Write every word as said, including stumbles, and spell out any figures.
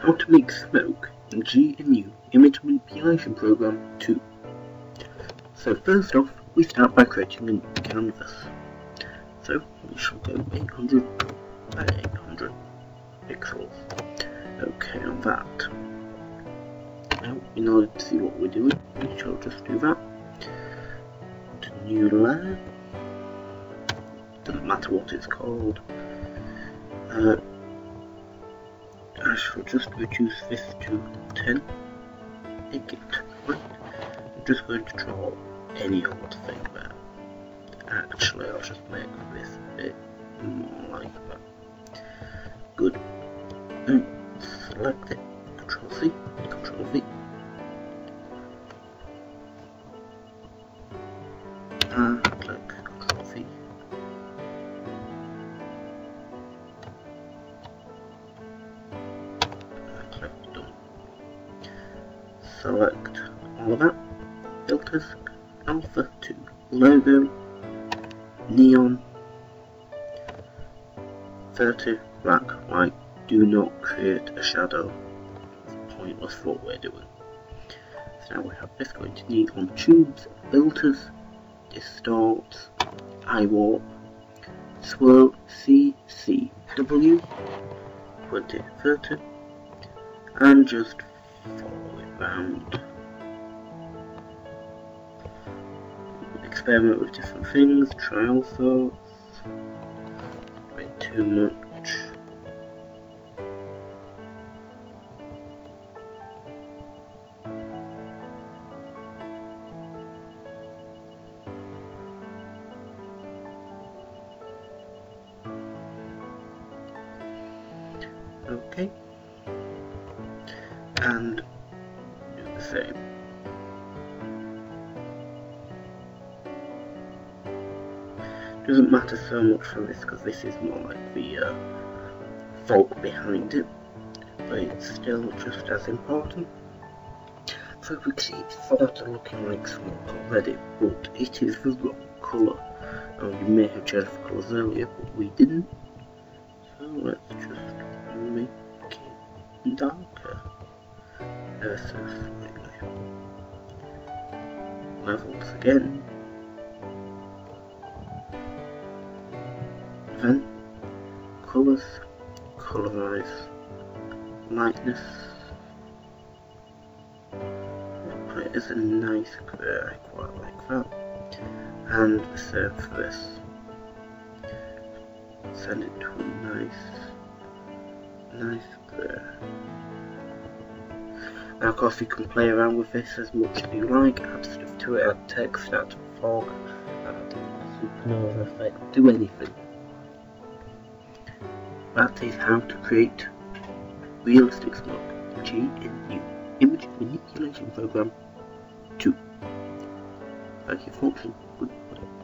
How to Make Smoke in G N U Image Manipulation Program two. So first off, we start by creating a canvas. So we shall go eight hundred by eight hundred pixels. Okay, on that. Now, in order to see what we're doing, we shall just do that. To new layer. Doesn't matter what it's called. Uh, I shall just reduce this to ten. Make it right. I'm just going to draw any old thing there. Actually, I'll just make this a bit more like that. Good. Now, select it. Ctrl-C, Ctrl-V. And click Ctrl-V. Click Done. Select all of that. Filters. Alpha to logo. Neon. thirty. Black, white. Do not create a shadow. It's pointless for what we're doing. So now we have this going to neon tubes. Filters. Distort. IWarp. Swirl. C C W. twenty, thirty. And just follow it round. Experiment with different things, try all sorts. Not too much. Okay. And do the same. Doesn't matter so much for this because this is more like the uh, folk behind it, but it's still just as important. So we can see it started looking like smoke already, but it is the wrong colour. Oh, you may have changed the colours earlier, but we didn't. So let's just make it darker. Ever so slightly. Levels again. Then, colours, colorise, lightness. It is a nice grey, I quite like that. And the same for this. Send it to a nice, nice grey. Now, of course, you can play around with this as much as you like. Add stuff to it, add text, add fog, add supernova effect, do anything. That is how to create realistic smoke in G N U Image Manipulation Program two. Thank you for watching. Goodbye.